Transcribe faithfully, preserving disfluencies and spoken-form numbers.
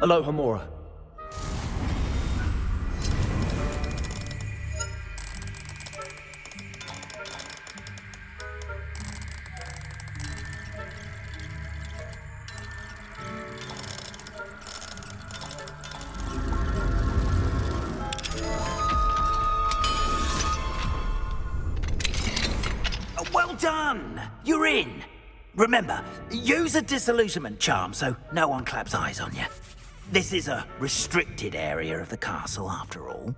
Alohomora. Well done! You're in! Remember, use a disillusionment charm so no one claps eyes on you. This is a restricted area of the castle, after all.